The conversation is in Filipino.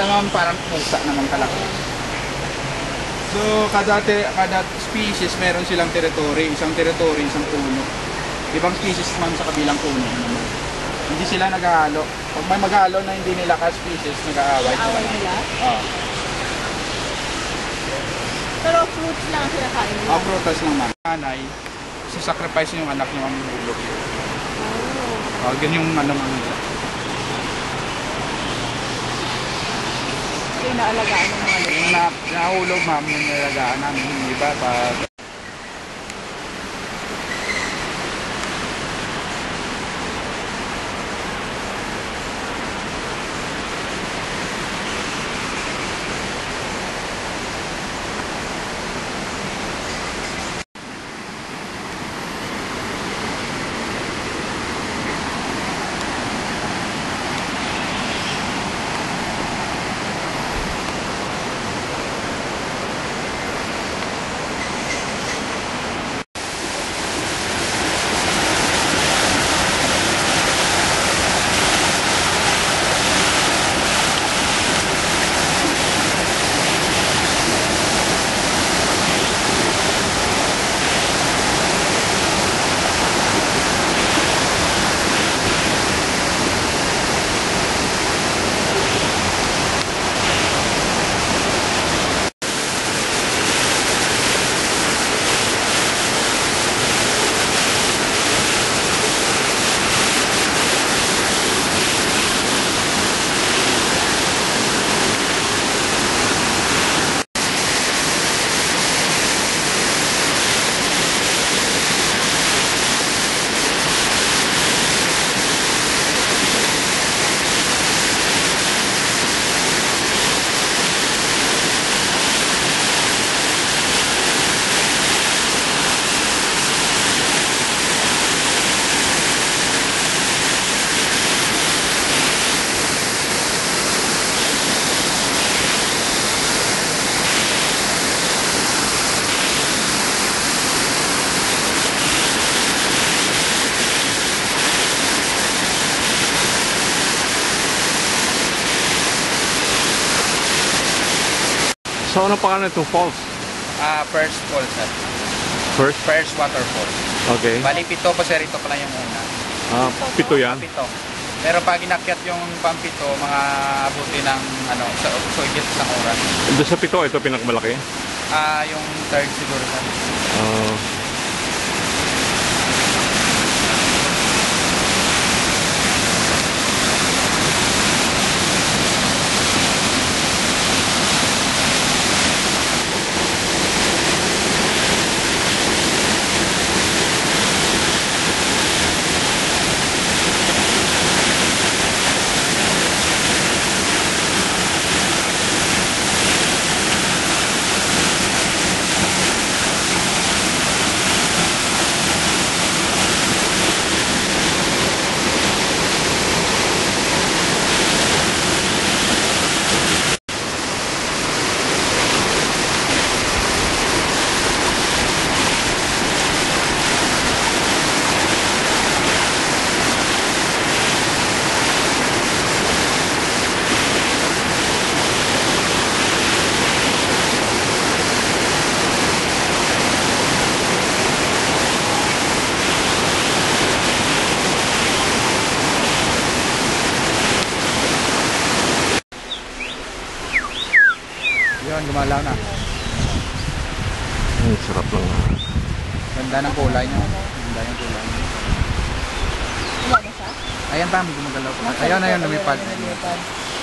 kita naman parang pusa naman talaga. So kada species meron silang territory, isang puno. Ibang species naman sa kabilang puno naman. Hindi sila naghahalo. Pag may maghalo na hindi nila ka-species, nag-aaway sila. Pero fruits lang sila kain. Oh, frutas lang man. Nanay, sacrifice yung anak niya ng bulok. Oh, ganyan yung ano man. Inaalagaan ng mga lalo. Yung nahulog, ma'am, yung nalagaan namin. Hindi ba? So ano pa nito? Falls? First falls, sir. First waterfall. Okay. Bali, pito po, sir. Ito pala yung una. Pito yan? Pito. Pero pag inakyat yung pampito, mga abuti ng, ano, so higit sa oras. Doon sa pito, ito pinakamalaki? Yung third siguro, sir. Gumalaw na. Ay, sarap lang. Ganda ng kulay niya. Ganda yung kulay niya. Ayan, tama, gumagalaw. Ayun, lumipad.